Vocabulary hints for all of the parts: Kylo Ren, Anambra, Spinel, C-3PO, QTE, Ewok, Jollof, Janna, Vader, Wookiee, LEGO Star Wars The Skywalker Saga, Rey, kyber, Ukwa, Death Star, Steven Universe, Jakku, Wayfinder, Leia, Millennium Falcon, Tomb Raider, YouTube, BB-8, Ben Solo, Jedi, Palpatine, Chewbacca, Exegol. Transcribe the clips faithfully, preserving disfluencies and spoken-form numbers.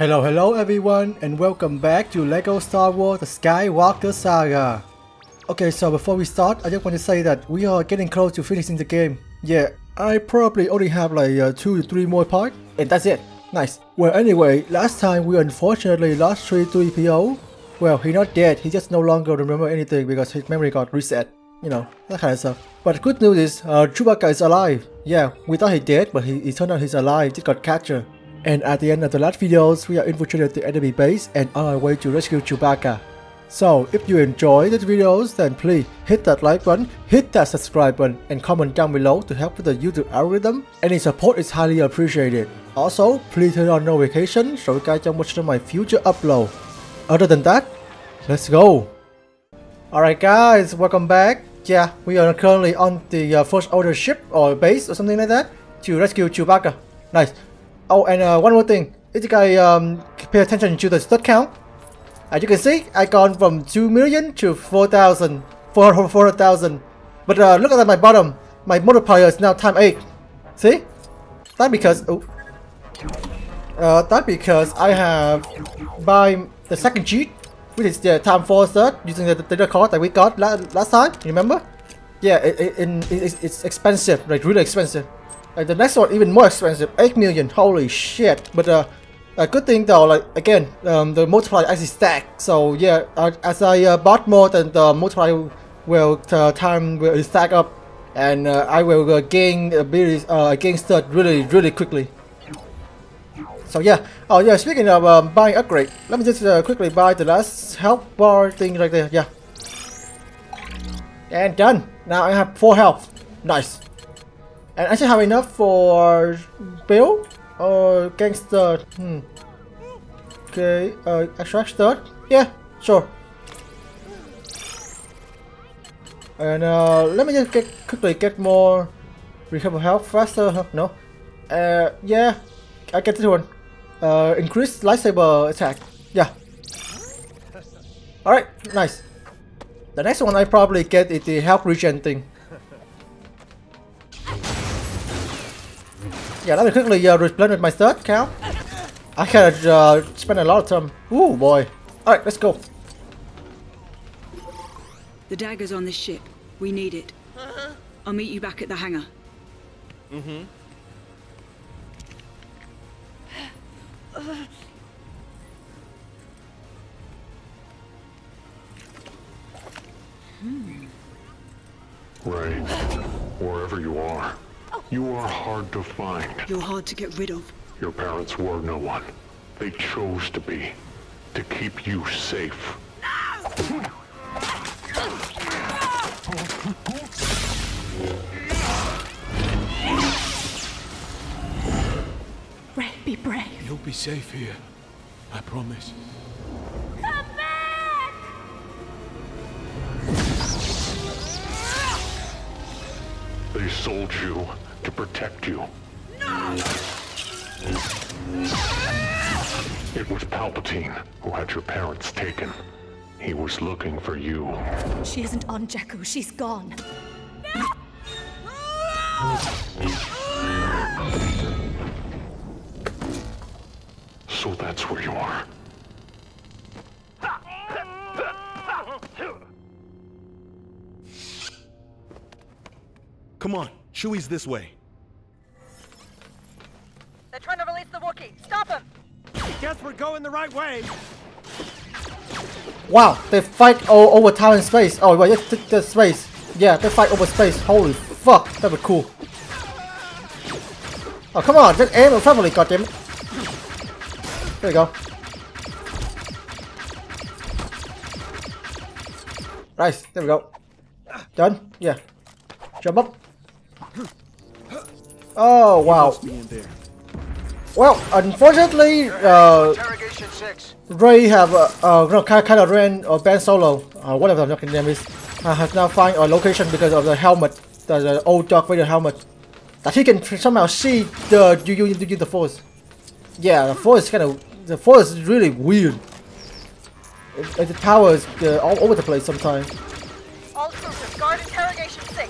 Hello, hello everyone, and welcome back to LEGO Star Wars The Skywalker Saga. Okay, so before we start, I just want to say that we are getting close to finishing the game. Yeah, I probably only have like uh, two to three more parts, and that's it. Nice. Well, anyway, last time we unfortunately lost C three P O. Well, he's not dead, he just no longer remember anything because his memory got reset. You know, that kind of stuff. But good news is, uh, Chewbacca is alive. Yeah, we thought he's dead, but he, it turned out he's alive, just got captured. And at the end of the last videos, we are infiltrated the enemy base and on our way to rescue Chewbacca. So, if you enjoy these videos, then please hit that like button, hit that subscribe button, and comment down below to help with the YouTube algorithm. Any support is highly appreciated. Also, please turn on notifications so you guys can watch my future upload. Other than that, let's go! Alright guys, welcome back. Yeah, we are currently on the uh, First Order ship or base or something like that to rescue Chewbacca. Nice. Oh, and uh, one more thing, if you guys um, pay attention to the stud count, as you can see, I gone from two million to four thousand, four hundred thousand, but uh, look at my bottom, my multiplier is now times eight, see? That's because, oh, uh, that's because I have buy the second cheat, which is the times four stud, using the data card that we got la last time, remember? Yeah, it, it, it, it's, it's expensive, like really expensive. And the next one even more expensive, eight million, holy shit. But uh, a good thing though, like again, um, the multiplier actually stacked. So yeah, uh, as I uh, bought more, then the multiplier will uh, time will stack up, and uh, I will uh, gain abilities, uh, gain stud really, really quickly. So yeah. Oh yeah, speaking of um, buying upgrade, let me just uh, quickly buy the last health bar thing right there. Yeah, and done. Now I have four health. Nice. And I should have enough for build or gangster. Hmm. Okay, uh, extract stud. Yeah, sure. And uh, let me just get, quickly get more recover health faster. Huh? No. Uh, yeah, I get this one. Uh, increased lightsaber attack. Yeah. All right, nice. The next one I probably get is the health regen thing. Yeah, let me quickly uh, replenish my stud count. I can uh, spend a lot of time. Ooh, boy. Alright, let's go. The dagger's on this ship. We need it. Uh-huh. I'll meet you back at the hangar. Mm-hmm. Hmm. Rey, wherever you are. You are hard to find. You're hard to get rid of. Your parents were no one. They chose to be. To keep you safe. No! Rey, be brave. You'll be safe here. I promise. Come back! They sold you. To protect you. No! It was Palpatine who had your parents taken. He was looking for you. She isn't on Jakku, she's gone. No! So that's where you are. Come on. Chewie's this way. They're trying to release the Wookiee. Stop him! I guess we're going the right way. Wow, they fight all over time and space. Oh, well, just take the space. Yeah, they fight over space. Holy fuck, that was cool. Oh, come on, just aim at family, goddammit. There we go. Nice, there we go. Done? Yeah. Jump up. Oh wow! Well, unfortunately, uh, Rey have uh, uh no, Kylo Ren or Ben Solo, uh, one of them, not name is, uh, has now found a location because of the helmet, the, the old Darth Vader helmet, that he can somehow see the you you the Force. Yeah, the Force is kind of the Force is really weird. It, it, the power is uh, all over the place sometimes. All troopers guard interrogation six.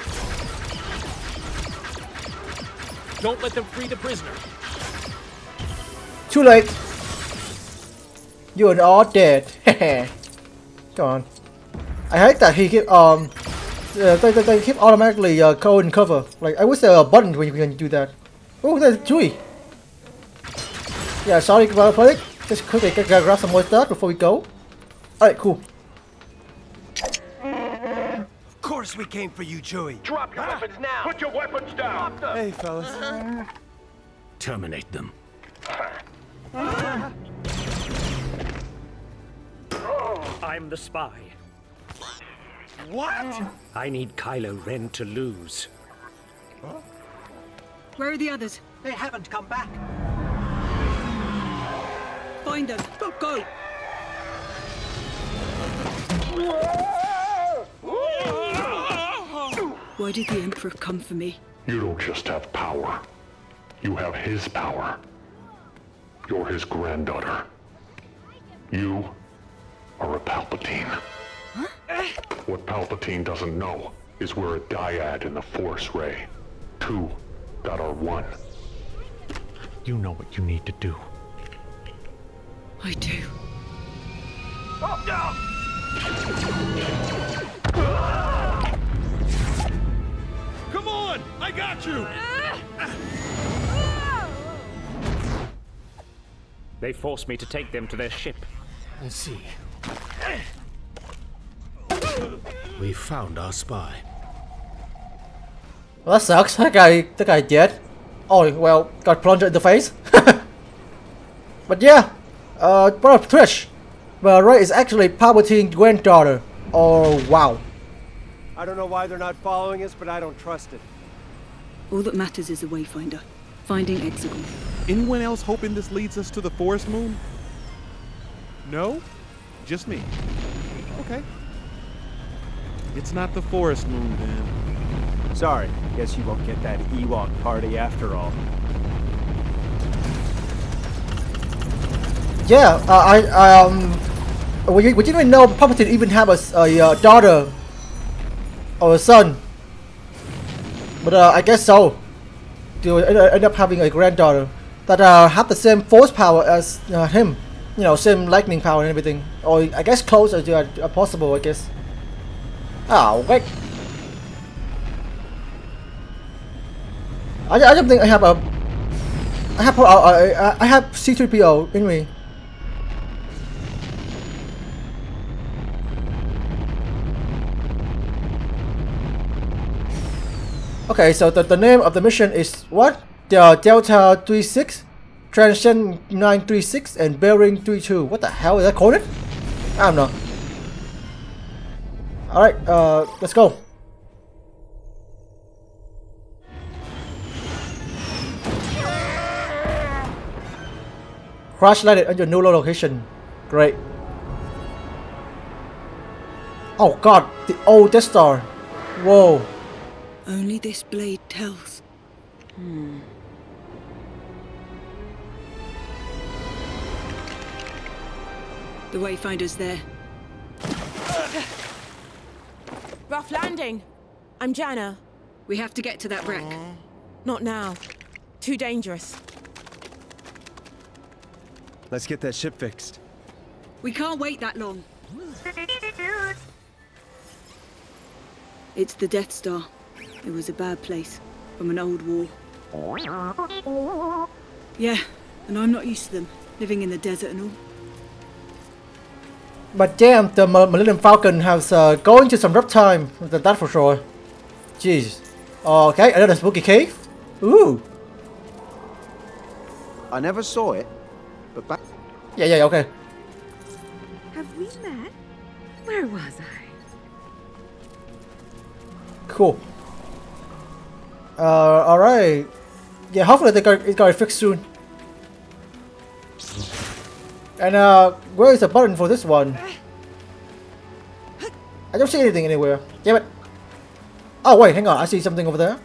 Don't let them free the prisoner. Too late. You're all dead. Go on. I hate that he keep um, uh, they, they, they keep automatically uh, code and cover. Like I wish there were buttons when you can do that. Oh, there's Chewie. Yeah, sorry about it. Just quickly grab some more stuff before we go. All right, cool. Of course we came for you, Chewie. Drop your weapons now. Put your weapons down. Drop them. Hey, fellas. Uh-huh. Terminate them. Uh-huh. I'm the spy. What? I need Kylo Ren to lose. Huh? Where are the others? They haven't come back. Find them. Go, go. Why did the Emperor come for me? You don't just have power. You have his power. You're his granddaughter. You are a Palpatine. Huh? What Palpatine doesn't know is we're a dyad in the Force, Rey. Two that are one. You know what you need to do. I do. Oh, no! Come on! I got you! They forced me to take them to their ship. I see. We found our spy. Well, that sucks. That guy, that guy dead. Oh well, got plunged in the face. But yeah, uh, what up, Trish? Well, Rey is actually Palpatine's granddaughter. Oh wow. I don't know why they're not following us, but I don't trust it. All that matters is the Wayfinder, finding Exegol. Anyone else hoping this leads us to the Forest Moon? No, just me. Okay. It's not the Forest Moon, then. Sorry, guess you won't get that Ewok party after all. Yeah, uh, I um, we, we didn't even know Palpatine even have a, a uh, daughter or a son, but uh, I guess so. To end up having a granddaughter that uh, had the same force power as uh, him, you know, same lightning power and everything, or I guess close as uh, possible, I guess. Oh wait! I, I don't think I have a. I have uh, I, I have C three P O in me. Okay, so the the name of the mission is what? The Delta three six, Transcend nine three six, and Bearing three two. What the hell is that called? It? I don't know. Alright, uh, let's go. Crash landed at your new location. Great. Oh god, the old Death Star. Whoa. Only this blade tells. Hmm. The Wayfinder's there. Rough landing. I'm Janna. We have to get to that wreck. Aww. Not now. Too dangerous. Let's get that ship fixed. We can't wait that long. It's the Death Star. It was a bad place. From an old war. Yeah, and I'm not used to them. Living in the desert and all. But damn, the Millennium Falcon has uh, going to some rough time. That for sure. Jeez. Okay, another spooky cave. Ooh. I never saw it, but back. Yeah, yeah, okay. Have we met? Where was I? Cool. Uh, all right. Yeah, hopefully they got it got fixed soon. And uh, where is the button for this one? I don't see anything anywhere. Damn it! Oh wait, hang on. I see something over there.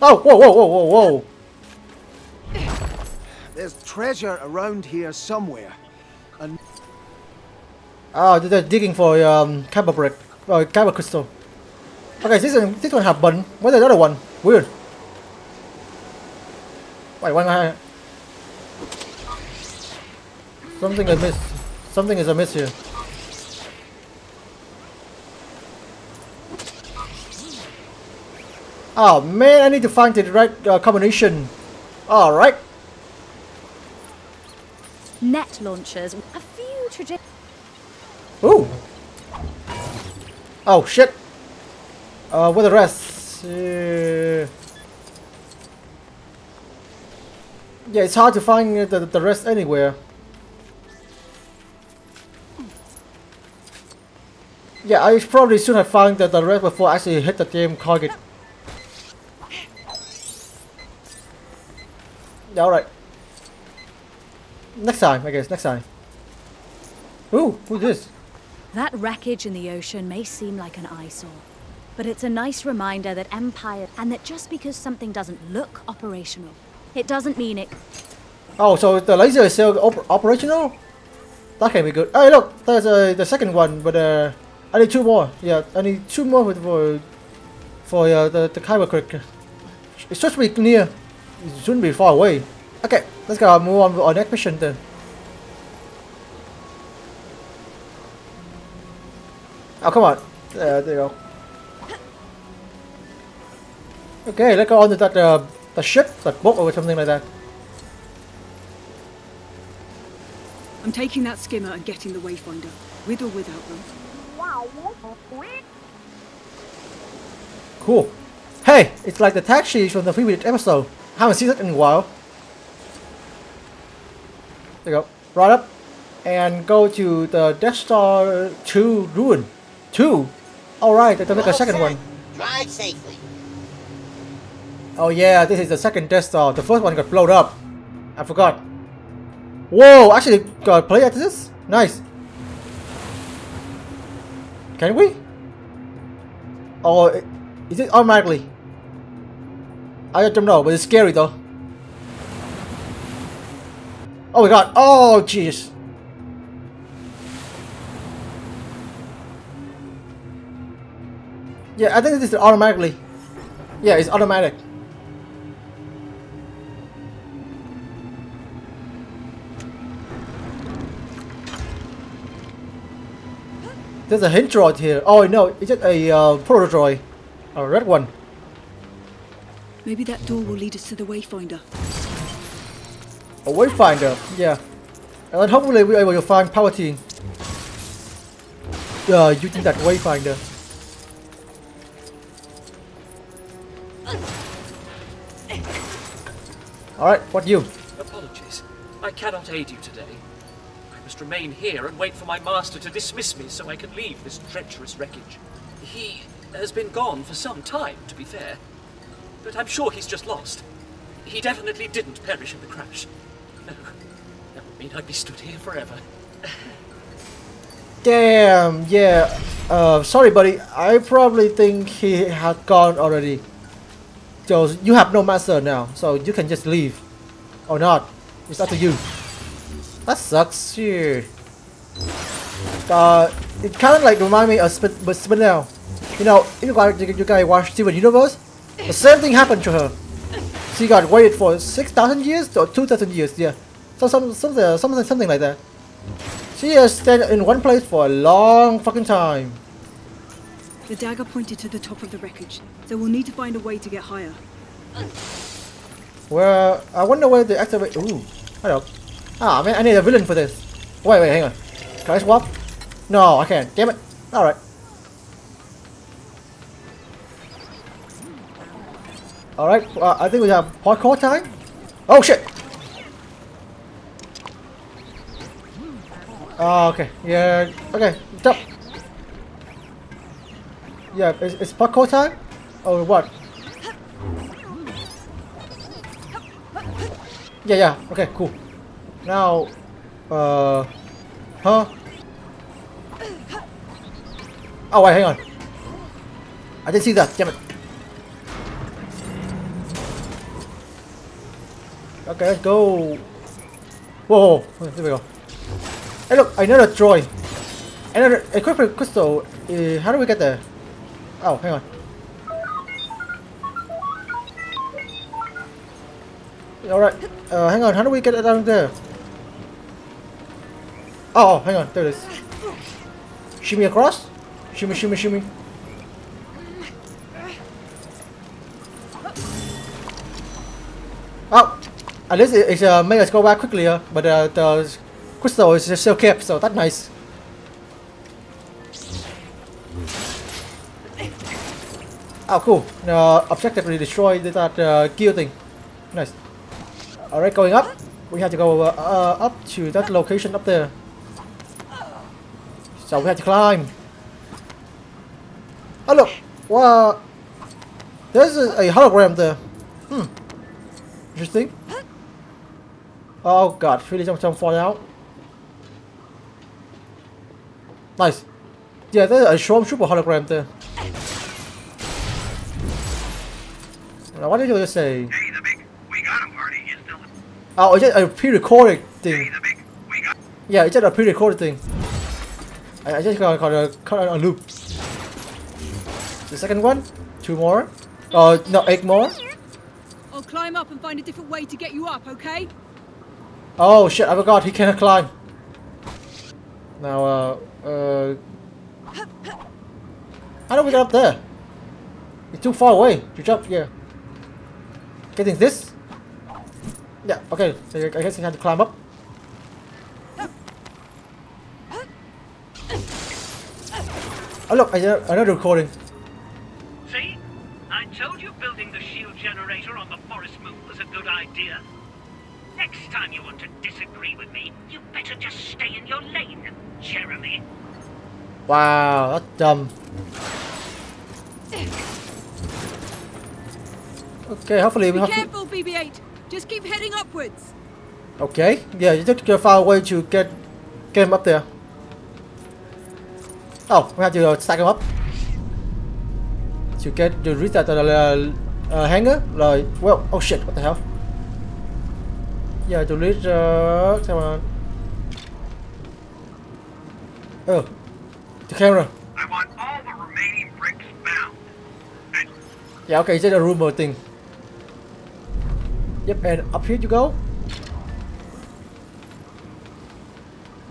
Oh, whoa, whoa, whoa, whoa, whoa! There's treasure around here somewhere. And oh, they're digging for um, kyber brick, oh, kyber crystal. Okay, this one, this one have button. Where's the other one? Weird. Wait, why not? Something I missed. Something is amiss here. Oh man, I need to find the right uh, combination. All right. Net launchers. A few trajectories. Ooh. Oh shit. Uh, where the rest? Uh, yeah, it's hard to find the the rest anywhere. Yeah, I probably should have found the the rest before I actually hit the damn target. Yeah, alright. Next time, I guess. Next time. Ooh, who's this? That wreckage in the ocean may seem like an eyesore, but it's a nice reminder that Empire, and that just because something doesn't look operational, it doesn't mean it. Oh, so the laser is still op operational? That can be good. Hey, look, there's uh, the second one, but uh, I need two more. Yeah, I need two more for for uh, the the Kyber Creek. It should be near. It shouldn't be far away. Okay, let's go move on to our next mission then. Oh come on, uh, there you go. Okay, let's go on to that uh, the ship, that boat or something like that. I'm taking that skimmer and getting the Wayfinder, with or without them. Cool. Hey, it's like the taxi from the previous episode. Haven't seen it in a while. There you go. Right up, and go to the Death Star two ruin. Two. All right, let's make a second one. Drive safely. Oh yeah, this is the second Death Star. The first one got blown up. I forgot. Whoa! Actually, got to play at this. Nice. Can we? Oh, is it automatically? I don't know, but it's scary though. Oh my god, oh jeez. Yeah, I think this is automatically. Yeah, it's automatic. There's a hint droid here. Oh no, it's just a uh, proto-droid. A red one. Maybe that door will lead us to the Wayfinder. A Wayfinder, yeah. And then hopefully we're able to find Palpatine. Uh, using that Wayfinder. Alright, what you? Apologies. I cannot aid you today. I must remain here and wait for my master to dismiss me so I can leave this treacherous wreckage. He has been gone for some time, to be fair. But I'm sure he's just lost. He definitely didn't perish in the crash. No, that would mean I'd be stood here forever. Damn, yeah. Uh, sorry, buddy. I probably think he had gone already. So you have no master now, so you can just leave. Or not. It's up to you. That sucks. Yeah. Uh, it kind of like reminds me of Spin Spinel. You know, you guys, you guys watch Steven Universe? The same thing happened to her. She got waited for six thousand years or two thousand years, yeah. So some, something, something, something like that. She has stayed in one place for a long fucking time. The dagger pointed to the top of the wreckage, so we'll need to find a way to get higher. Well, I wonder where they activate. Ooh, hello. Ah, man, I need a villain for this. Wait, wait, hang on. Can I swap? No, I can't. Damn it. Alright. Alright, uh, I think we have parkour time. Oh shit! Oh, okay. Yeah, okay. Stop. Yeah, it's, it's parkour time? Or what? Yeah, yeah. Okay, cool. Now, uh... Huh? Oh wait, hang on. I didn't see that, damn it. Okay, let's go. Whoa, there we go. Hey, look, another droid. Another equipment crystal. Uh, how do we get there? Oh, hang on. All right. Uh, hang on. How do we get down there? Oh, hang on, there it is. Shimmy across? Shimmy, shimmy, shimmy. Oh! At least it, it uh, made us go back quickly, uh, but uh, the crystal is still kept, so that's nice. Oh, cool. Uh, objectively destroyed that uh, gear thing. Nice. Alright, going up. We have to go uh, uh, up to that location up there. So we have to climb. Oh, look. Wow. There's a, a hologram there. Hmm. Interesting. Oh, God. Really don't, don't fall out. Nice. Yeah, there's a stormtrooper hologram there. Now, what did you say? Hey, the big, we got him, Marty. You still... Oh, it's just a pre-recorded thing. Hey, the big, we got... Yeah, it's just a pre-recorded thing. I, I just got to cut it on loop. The second one, two more. Oh, uh, no, eight more. I'll climb up and find a different way to get you up, okay? Oh shit! I forgot he cannot climb. Now, uh, uh, how do we get up there? It's too far away to jump. Yeah. Getting this? Yeah, okay, so I guess you have to climb up. Oh look, I did another recording. See? I told you building the shield generator on the forest moon was a good idea. Next time you want to disagree with me, you better just stay in your lane, Jeremy. Wow, that's dumb. Okay, hopefully we have to... Be careful, B B eight. Just keep heading upwards. Okay. Yeah, you just go far away to get, get him up there. Oh, we have to uh, stack him up to get to reach that uh, uh, hangar. Like, well, oh shit, what the hell? Yeah, to reach. Uh, come on. Oh, the camera. I want all the remaining bricks bound. And yeah, okay, it's just a rumor thing. Yep, and up here you go.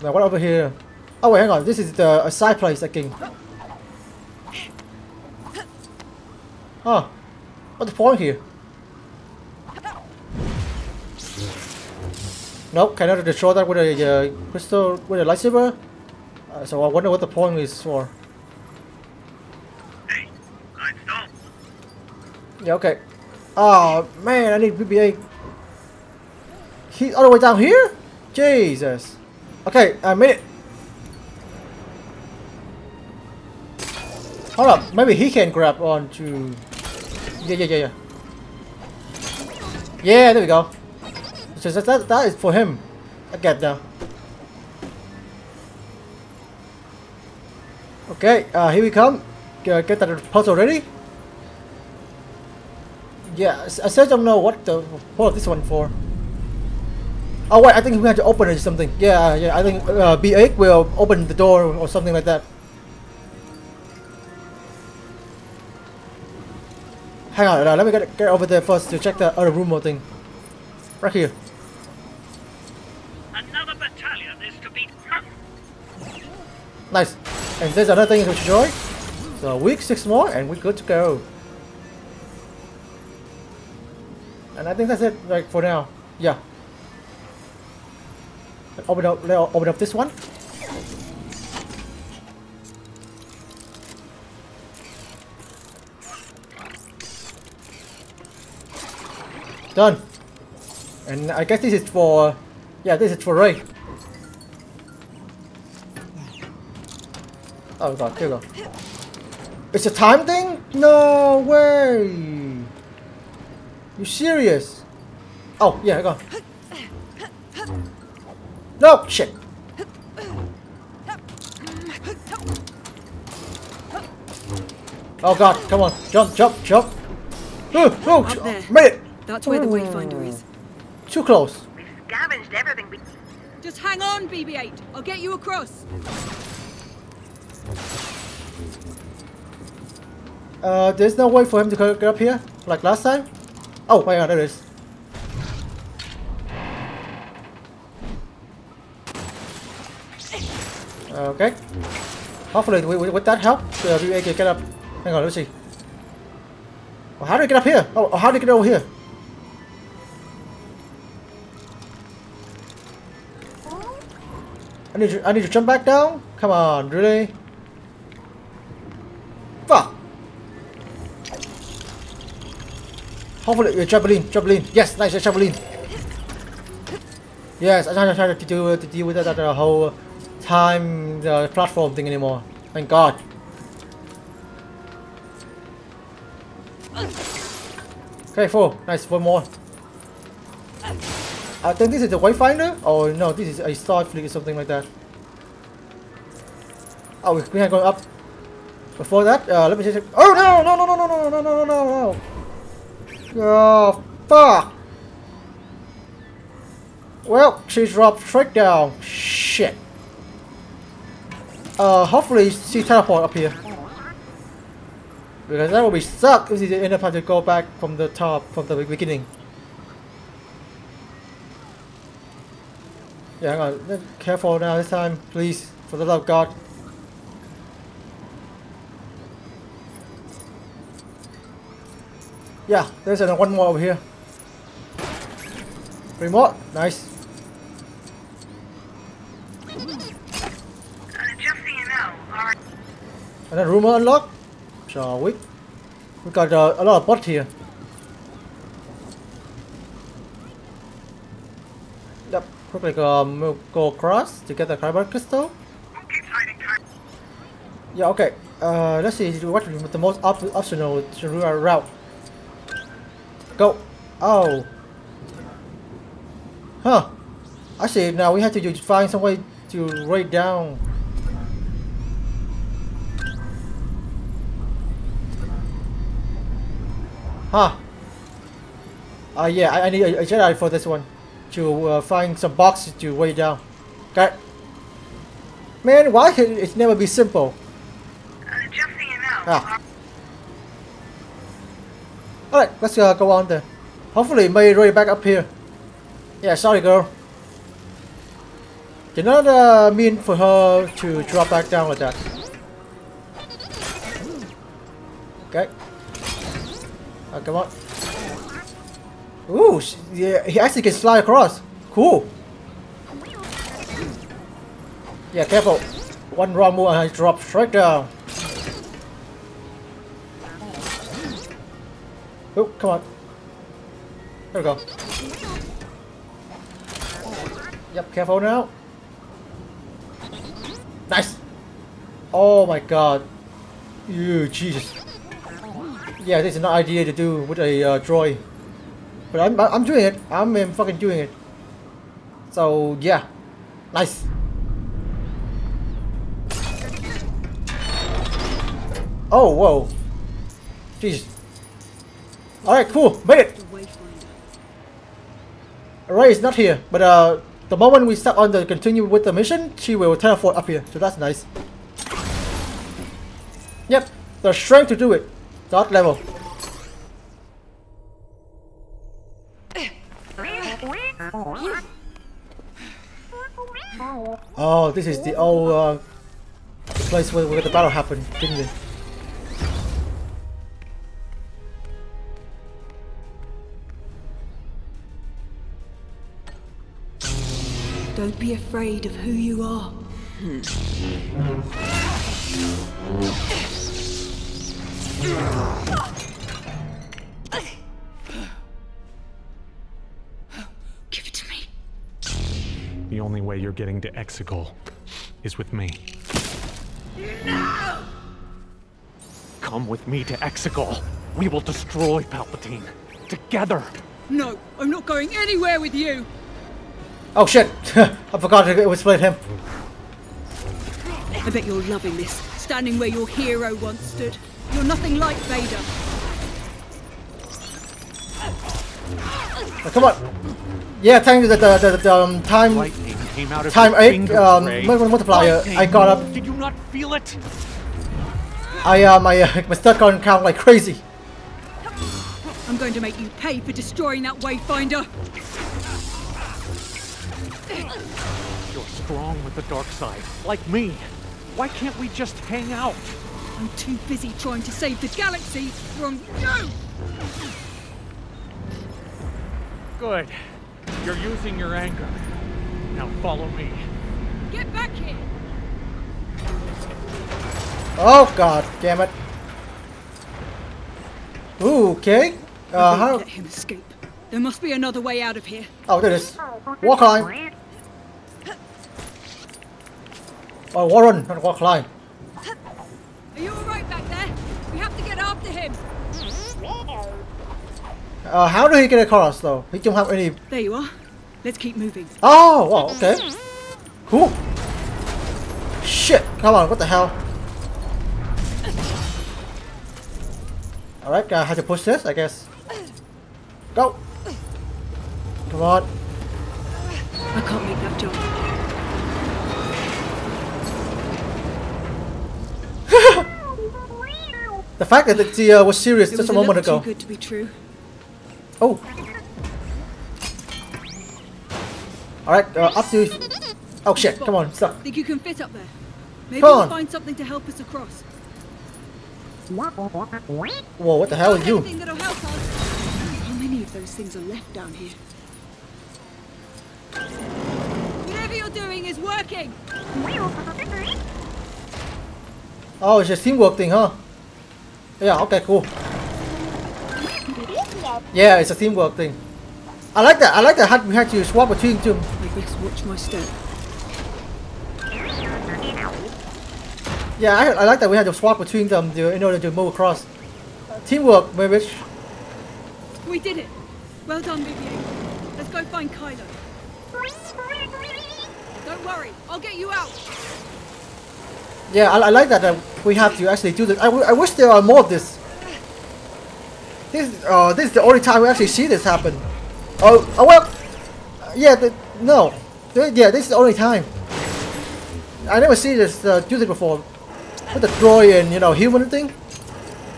Now what over here? Oh wait, hang on. This is the a side place I think. Huh? What's the point here? Nope, cannot destroy that with a uh, crystal with a lightsaber. Uh, so I wonder what the point is for. Hey, I stopped. Yeah. Okay. Oh man, I need B B eight. He's all the way down here? Jesus. Okay, I made it. Hold up, maybe he can grab on to... Yeah, yeah, yeah, yeah. Yeah, there we go. So that, that, that is for him. I get now. Okay, uh, here we come. Get, get that puzzle ready. Yeah, I still don't know what the what this one for. Oh wait, I think we have to open it or something. Yeah, yeah, I think uh, B eight will open the door or something like that. Hang on, uh, let me get get over there first to check the other rumor thing. Right here. Another battalion is to be. Nice. And there's another thing to enjoy. So week six more, and we're good to go. And I think that's it, like for now. Yeah. Let's open up. Let's open up this one. Done. And I guess this is for, yeah, this is for Rey. Oh god, here we go. It's a time thing? No way. You serious? Oh, yeah, go. No, shit. Oh god, come on. Jump, jump, jump. Oh, oh, made it. That's where the Wayfinder is. Too close. We've scavenged everything. We... Just hang on, B B eight. I'll get you across. Uh, there's no way for him to get up here, like last time. Oh, hang on, there it is. Okay. Hopefully, with that help, uh, we can get up. Hang on, let's see. Oh, how do I get up here? Oh, how do I get over here? I need to, I need to jump back down? Come on, really? Fuck! Hopefully, uh, trampoline, trampoline. Yes, nice, uh, trampoline. Yes, I'm not trying to deal, uh, to deal with that, that uh, whole time uh, platform thing anymore. Thank God. Okay, four. Nice, one more. I think this is the Wayfinder? Oh no, this is a Starfleet or something like that. Oh, we are going up. Before that, uh, let me just... Oh no, no, no, no, no, no, no, no, no, no. Oh, fuck. Well, she dropped straight down. Shit. Uh, hopefully she teleports up here. Because that would be suck if she didn't end up having to go back from the top, from the beginning. Yeah, hang on. Careful now this time, please. For the love of God. Yeah, there's another one more over here. Three more. Nice. Another room unlocked. Shall we? We got uh, a lot of bots here. Like um, we'll go across to get the carbon crystal. Yeah, okay. Uh, let's see what is the most op optional route. Go. Oh. Huh. I see. Now we have to find some way to raid down. Huh. Uh, yeah, I, I need a, a Jedi for this one. To uh, find some boxes to weigh down. Got it. Man, why can it never be simple? Uh, just so you know. Ah. Alright, let's uh, go on then. Hopefully, May Ray back up here. Yeah, sorry girl. Did not uh, mean for her to drop back down like that. Okay. Oh, come on. Ooh, yeah, he actually can slide across. Cool. Yeah, careful. One wrong move and I drop straight down. Oh, come on. There we go. Yep, careful now. Nice. Oh my God. Ew, Jesus. Yeah, this is not idea to do with a uh, droid. But I'm, I'm doing it. I'm fucking doing it. So yeah, nice. Oh whoa, jeez. All right, cool, made it. Rey is not here, but uh, the moment we start on the continue with the mission, she will teleport up here. So that's nice. Yep, the strength to do it. Third level. Oh, this is the old uh, place where, where the battle happened, didn't it? Don't be afraid of who you are. Give it to me. The only way you're getting to Exegol is with me. No! Come with me to Exegol. We will destroy Palpatine. Together. No, I'm not going anywhere with you. Oh shit. I forgot it was split him. I bet you're loving this. Standing where your hero once stood. You're nothing like Vader. Oh, come on. Yeah, thanks to the, the, the, the um, time came out of time eight um, multiplier, lightning. I got up. Did you not feel it? I uh, my uh, my stat gun count like crazy. I'm going to make you pay for destroying that Wayfinder. You're strong with the dark side, like me. Why can't we just hang out? I'm too busy trying to save the galaxy from you! Good. You're using your anger. Now follow me. Get back here! Oh god, damn it. Ooh, okay. Uh huh. Let him escape. There must be another way out of here. Oh, there it is. War climb. Oh, Warren, not war climb. Are you alright back there? We have to get after him. Uh, how do he get across though? He don't have any. There you are. Let's keep moving. Oh, wow, okay. Cool. Shit, come on, what the hell? Alright, I have to push this, I guess. Go! Come on. I can't make that jump. The fact that it uh, was serious it just was a moment ago. Too good to be true. Oh. Alright, uh, up to you. Oh shit, come on, stop. Think you can fit up there? Maybe come we'll on. Find something to help us across. Whoa, what the hell are you? How many of those things are left down here? Whatever you're doing is working! Oh, it's a teamwork thing, huh? Yeah, okay, cool. Yeah, it's a teamwork thing. I like that, I like that we had to swap between two. I guess watch my step. Yeah, I, I like that we had to swap between them to, in order to move across. Teamwork, maybe. We did it. Well done, B B eight. Let's go find Kylo. Don't worry, I'll get you out. Yeah, I, I like that, that we have to actually do this. I, w I wish there are more of this. This, uh, this is the only time we actually see this happen. Oh, oh well. Yeah, the, no. The, yeah, this is the only time. I never see this uh, do this before. With the droid and you know human thing.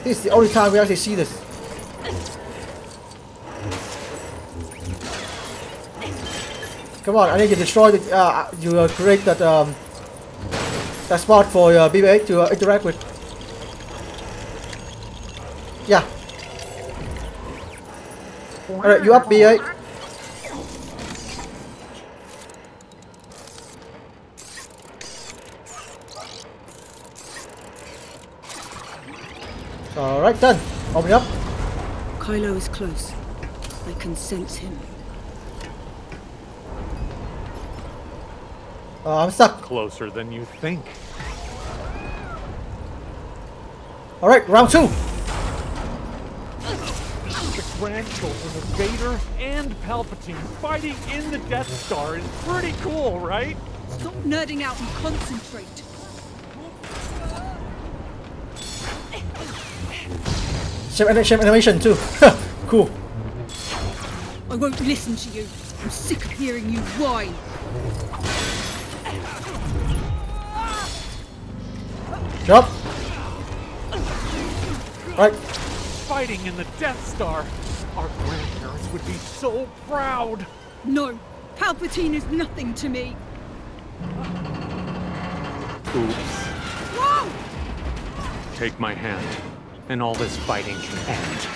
This is the only time we actually see this. Come on, I need to destroy the. Uh, you uh, create that um, that spot for uh, B B eight to uh, interact with. Yeah. All right, you up, B B eight? All right, done. Open up. Kylo is close. I can sense him. Uh, I'm stuck. Closer than you think. All right, round two. The grandchildren of Vader and Palpatine fighting in the Death Star is pretty cool, right? Stop nerding out and concentrate. Shape animation too. Cool. I won't listen to you. I'm sick of hearing you whine. Jump. Right. Fighting in the Death Star. Our grandparents would be so proud. No, Palpatine is nothing to me. Oops. Whoa! Take my hand. And all this fighting can end.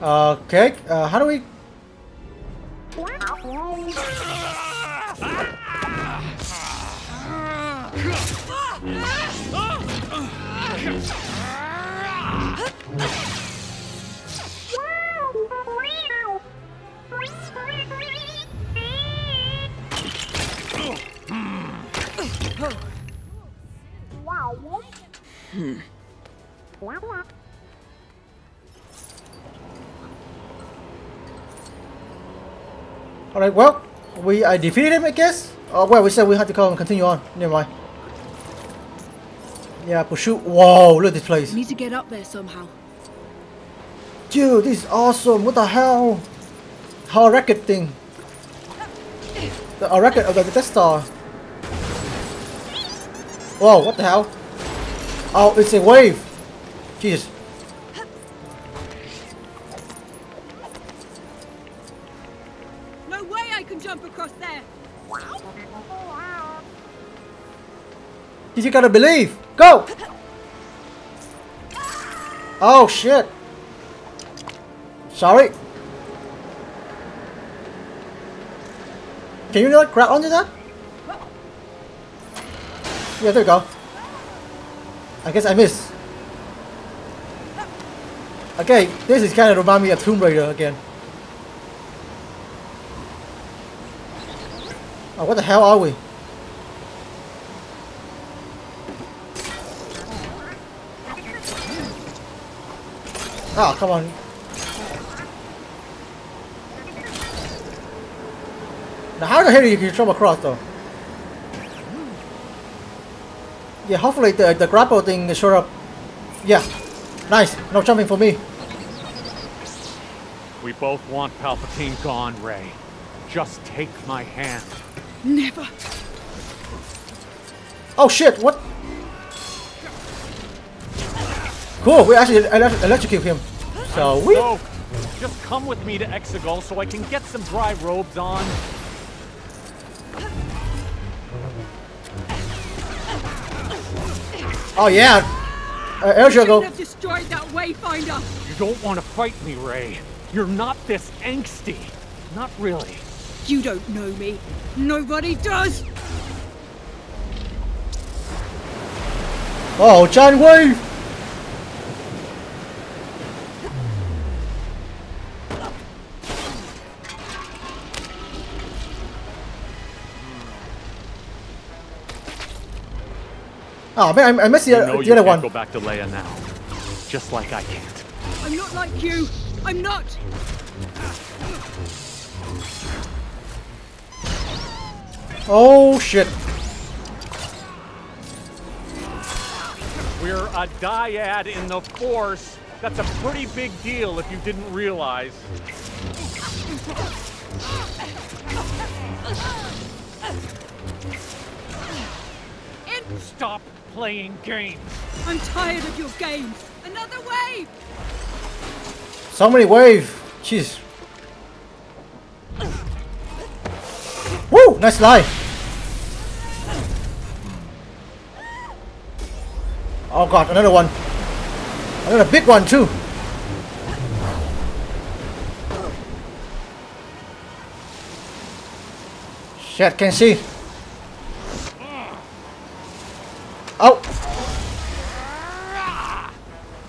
Okay, uh, how do we... Hmm. Alright, well, we I defeated him, I guess. Oh, well, we said we had to go and continue on. Never mind. Yeah, pursuit. Whoa, look at this place. We need to get up there somehow. Dude, this is awesome. What the hell? How record thing. The a record of the Death Star. Whoa, what the hell? Oh, it's a wave! Jesus. no way I can jump across there. You gotta believe. Go. Oh shit. Sorry. Can you not grab onto that? Yeah, there we go. I guess I missed. Okay, this is kind of remind me of Tomb Raider again. Oh, what the hell are we? Oh, come on. Now, how the hell do you can jump across though? Yeah, hopefully the, the grapple thing is showed up. Yeah, nice. No jumping for me. We both want Palpatine gone, Rey. Just take my hand. Never. Oh shit, what? Cool, we actually elect electrocute him. So we. Just come with me to Exegol so I can get some dry robes on. Oh yeah, uh, air juggle. Have destroyed that Wayfinder. You don't want to fight me, Rey. You're not this angsty. Not really. You don't know me. Nobody does. Oh, John Wayne. Oh man, I, I missed the, you know the you other can't one. Go back to Leia now, just like I can't. I'm not like you. I'm not. Oh shit! We're a dyad in the Force. That's a pretty big deal if you didn't realize. And stop playing games. I'm tired of your games. Another wave. So many waves. Jeez. Woo! Nice life. Oh god, another one. Another big one too. Shit, can't see. Oh!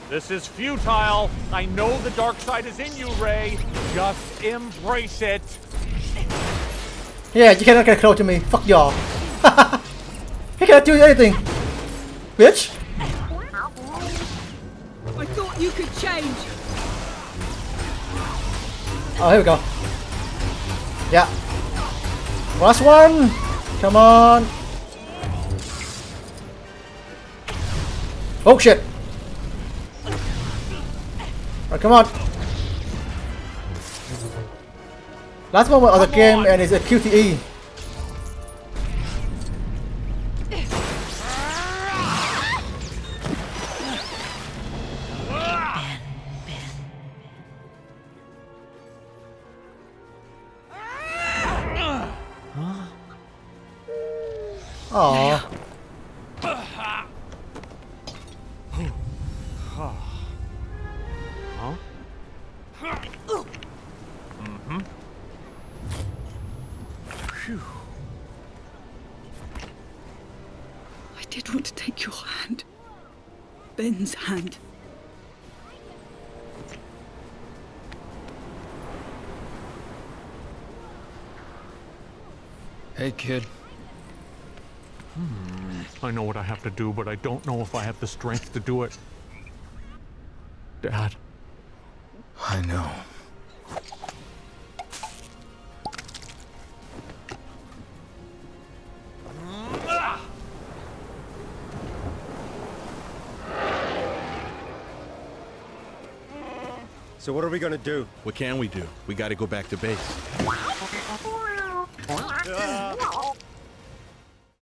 This is futile. I know the dark side is in you, Rey. Just embrace it. Yeah, you cannot get close to me. Fuck y'all. You cannot do anything, bitch. I thought you could change. Oh, here we go. Yeah. Last one. Come on. Oh shit. Alright, come on. Last moment of the game and it's a Q T E. Oh. Huh? Mm-hmm. Phew. I did want to take your hand. Ben's hand. Hey, kid. Hmm. I know what I have to do, but I don't know if I have the strength to do it. Dad. I know. So what are we gonna do? What can we do? We gotta go back to base. Uh.